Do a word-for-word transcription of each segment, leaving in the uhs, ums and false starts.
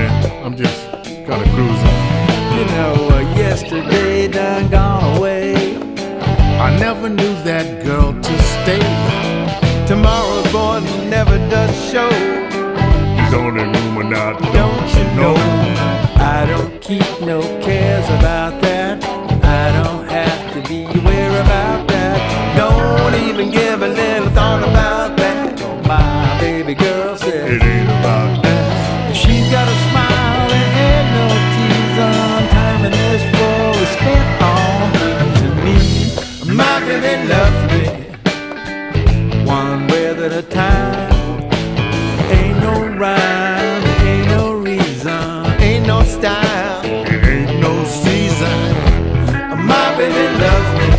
man. I'm just kind of cruising. You know, uh, yesterday done gone away. I never knew that girl to stay. Tomorrow's born never does show. He's on that rumor now, don't, don't you know? know? I don't keep no cares about that. I don't have to be aware about that. Don't even give a little thought about that. Oh, my baby girl said it ain't about that. She's got a smile and had no tears on. Time and this world is spent on to me. Mocking and lovely, one word at a time. Ain't no rhyme, ain't no reason, ain't no style, it ain't no season. My baby loves me,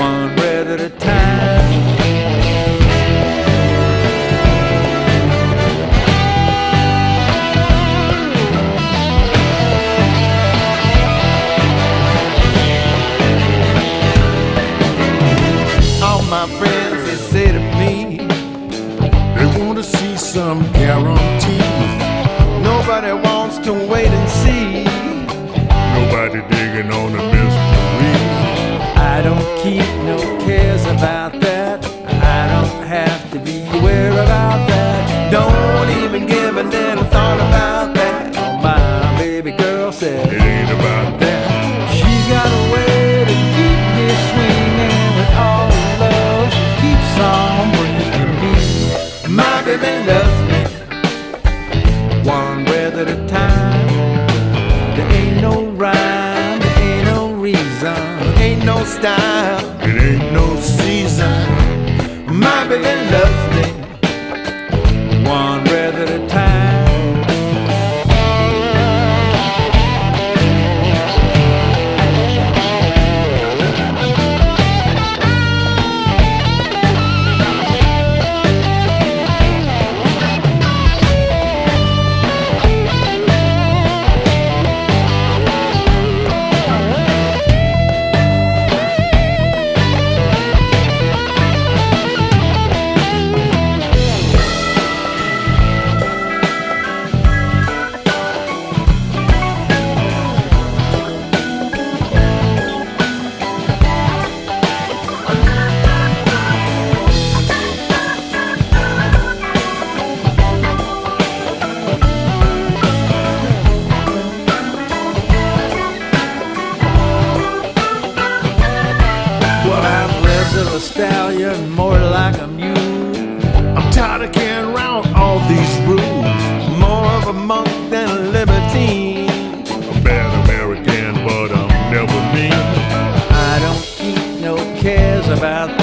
one breath at a time. All my friends, they say to me, they want to see some guarantee. Nobody wants to wait and see. Nobody digging on a mystery. I don't keep no cares about that. I don't have to be aware about that. Don't even give a little thought about that. Oh, my baby girl said it ain't about that. She got a way to keep me swinging with all the love she keeps on bringing me. My baby loves me, one breath at a time. There ain't no rhyme, there ain't no reason, there ain't no style, it ain't no season. My baby loves me, one breath at a time. Stallion, more like a mule. I'm tired of carrying around all these rules. More of a monk than a libertine. A bad American, but I'm never mean. I don't keep no cares about